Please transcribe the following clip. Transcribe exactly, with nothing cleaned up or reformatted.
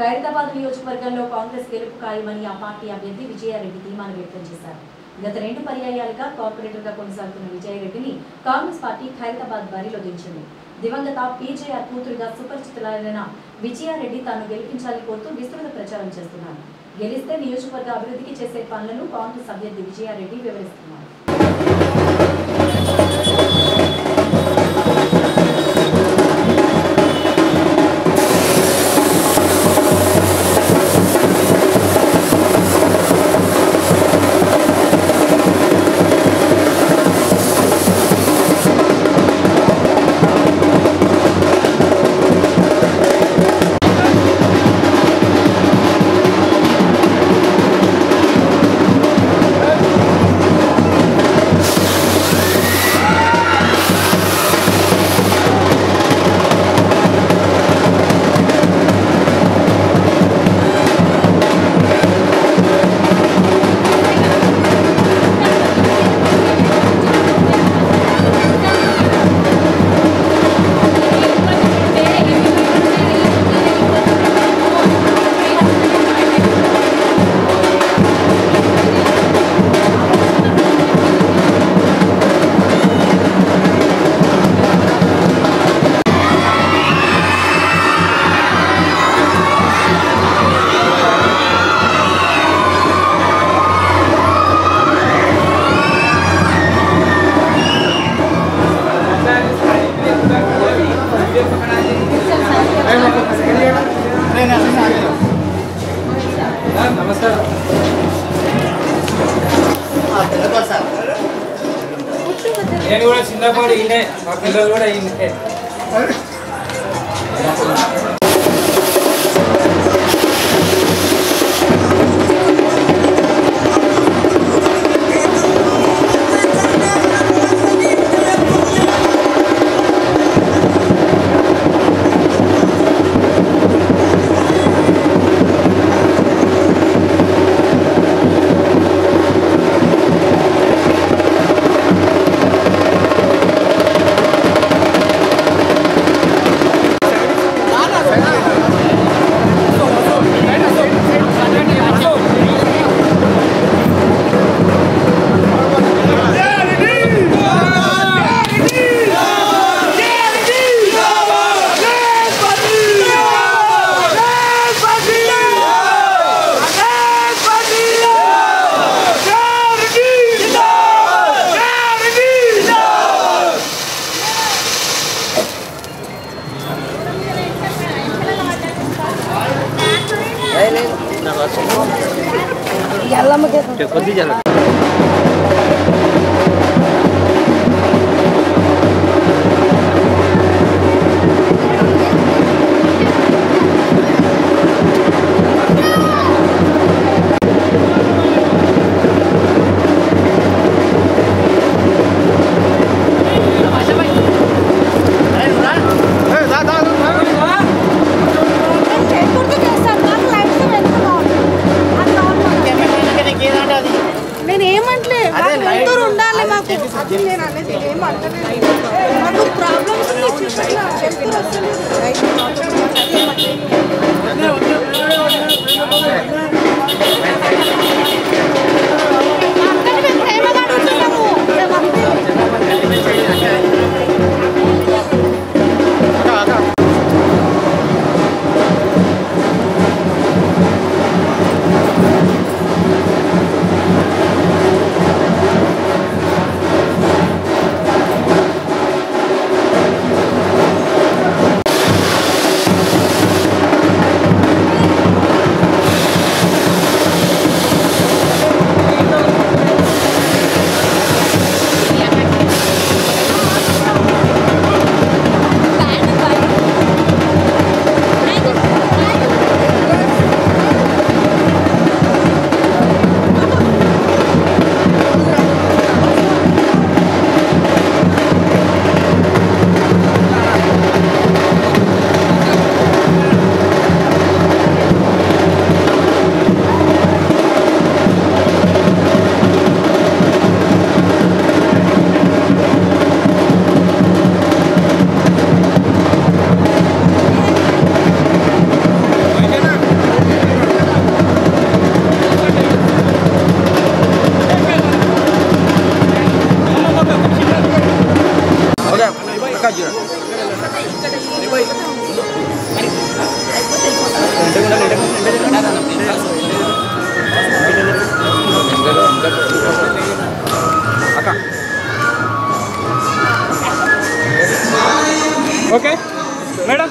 ఖైరతాబాద్ నియోజకవర్గంలో కాంగ్రెస్ గెలుపు ఖాయమని ఆ పార్టీ అభ్యర్థి విజయారెడ్డి ధీమాను వ్యక్తం చేశారు. గత రెండు పర్యాయాలుగా కార్పొరేటర్గా కొనసాగుతున్న విజయారెడ్డిని కాంగ్రెస్ పార్టీ ఖైరతాబాద్ బరిలో దించింది. దివంగత పీజేఆర్ కూతురుగా సుపరిచితులైన విజయారెడ్డి తాను గెలిపించాలని కోరుతూ విస్తృత ప్రచారం చేస్తున్నారు. గెలిస్తే నియోజకవర్గ అభివృద్ధికి చేసే పనులను కాంగ్రెస్ అభ్యర్థి విజయారెడ్డి వివరిస్తున్నారు. నేను కూడా చిన్నప్పుడు ఈయనే, మా పిల్లలు కూడా ఈయనే. याला मत देखो कभी जाना Okay, madam.